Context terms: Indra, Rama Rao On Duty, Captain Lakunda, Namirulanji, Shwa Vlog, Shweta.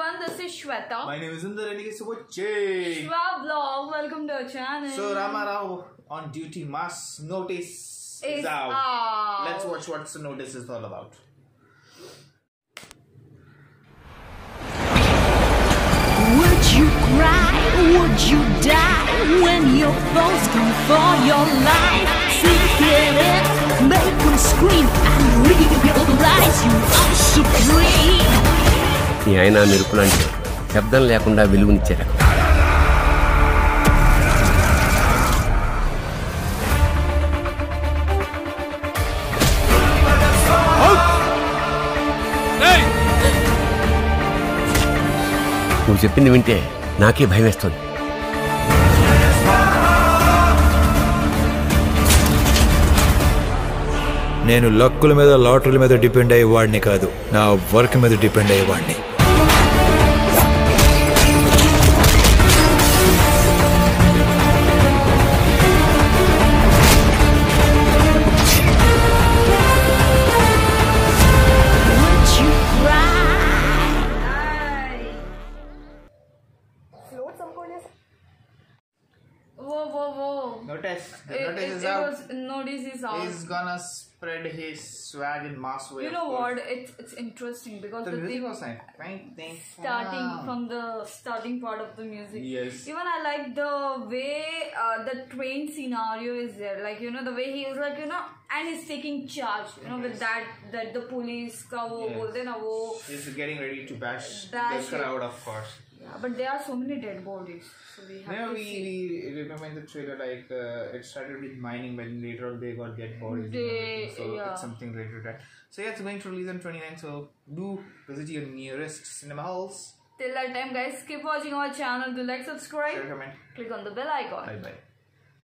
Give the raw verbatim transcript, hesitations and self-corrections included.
everyone, this is Shweta. My name is Indra and you guys watch Shwa Vlog. Welcome to our channel. So Rama Rao On Duty mass notice is out. out. Let's watch what the notice is all about. Would you cry? Would you die when your foes come for your life? See it, make them scream and realize you are supreme. I am Namirulanji. Captain Lakunda will win. Out! Hey! Who is winning? Naki Bhai నేను లక్కుల మీద లాటరీల మీద depend అయ్యే వాడిని కాదు, నా work మీద depend అయ్యే వాడిని. Whoa, whoa, whoa. Notice. The it, notice it, is it out. Was, notice is out. He's gonna spread his swag in mass way. You know what? It's, it's interesting because the, the music was like, starting ah. from the starting part of the music. Yes. Even I like the way uh, the train scenario is there. Like, you know, the way he is like, you know, and he's taking charge. You know, yes. with that, that the police, yes. he's getting ready to bash, bash the crowd, of course. Yeah, but there are so many dead bodies. So we have no, to we, see. we remember in the trailer, like uh, it started with mining, but later on they got dead bodies. They, so yeah. it's something related to that. So yeah, it's going to release on twenty-ninth. So do visit your nearest cinema halls. Till that time, guys, keep watching our channel. Do like, subscribe, share, comment, click on the bell icon. Bye bye.